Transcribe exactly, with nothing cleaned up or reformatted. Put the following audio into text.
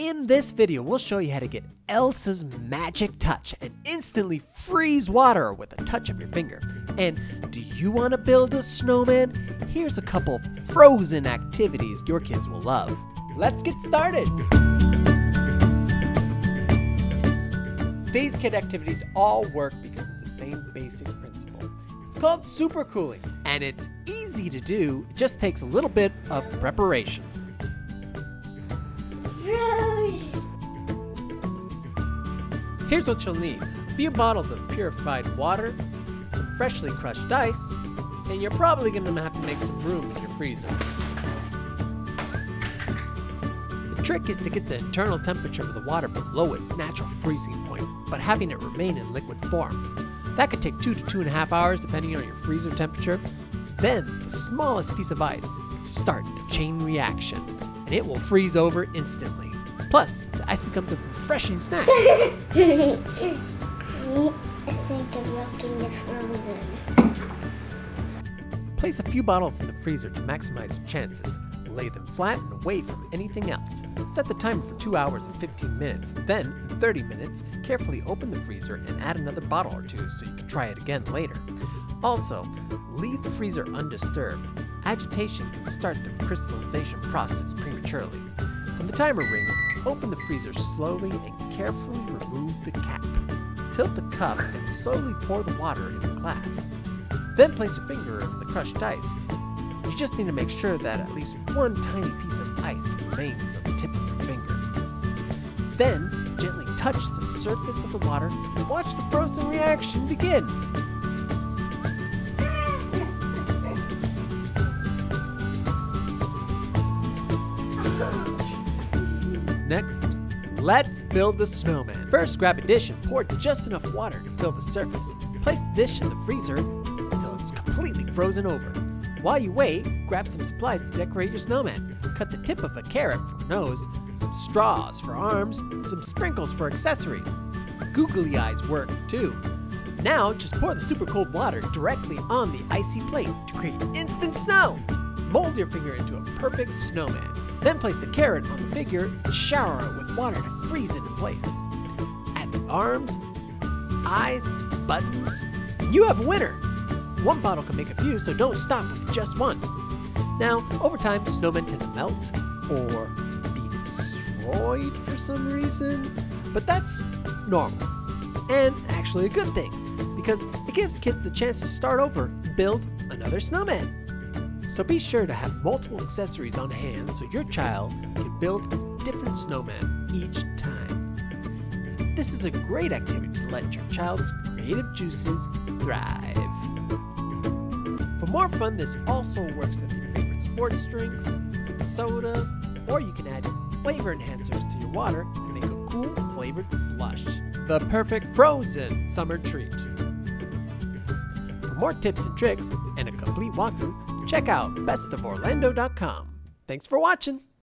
In this video, we'll show you how to get Elsa's magic touch and instantly freeze water with a touch of your finger. And do you want to build a snowman? Here's a couple of Frozen activities your kids will love. Let's get started! These kid activities all work because of the same basic principle. It's called supercooling, and it's easy to do. It just takes a little bit of preparation. Here's what you'll need: a few bottles of purified water, some freshly crushed ice, and you're probably going to have to make some room in your freezer. The trick is to get the internal temperature of the water below its natural freezing point, but having it remain in liquid form. That could take two to two and a half hours depending on your freezer temperature. Then the smallest piece of ice can start the chain reaction, and it will freeze over instantly. Plus, the ice becomes a refreshing snack. I think I'm looking at Frozen. Place a few bottles in the freezer to maximize your chances. Lay them flat and away from anything else. Set the timer for two hours and fifteen minutes. Then, in thirty minutes, carefully open the freezer and add another bottle or two so you can try it again later. Also, leave the freezer undisturbed. Agitation can start the crystallization process prematurely. When the timer rings, open the freezer slowly and carefully remove the cap. Tilt the cup and slowly pour the water in the glass. Then place your finger in the crushed ice. You just need to make sure that at least one tiny piece of ice remains on the tip of your finger. Then, gently touch the surface of the water and watch the frozen reaction begin. Next, let's build the snowman. First, grab a dish and pour just enough water to fill the surface. Place the dish in the freezer until it's completely frozen over. While you wait, grab some supplies to decorate your snowman. Cut the tip of a carrot for a nose, some straws for arms, some sprinkles for accessories. Googly eyes work too. Now, just pour the super cold water directly on the icy plate to create instant snow. Mold your finger into a perfect snowman. Then place the carrot on the figure and shower it with water to freeze it in place. Add the arms, eyes, buttons, and you have a winner! One bottle can make a few, so don't stop with just one. Now, over time, snowmen tend to melt or be destroyed for some reason, but that's normal, and actually a good thing, because it gives kids the chance to start over and build another snowman. So be sure to have multiple accessories on hand so your child can build a different snowman each time. This is a great activity to let your child's creative juices thrive. For more fun, this also works with your favorite sports drinks, soda, or you can add flavor enhancers to your water and make a cool flavored slush. The perfect frozen summer treat. For more tips and tricks and a complete walkthrough, check out best of orlando dot com. Thanks for watching!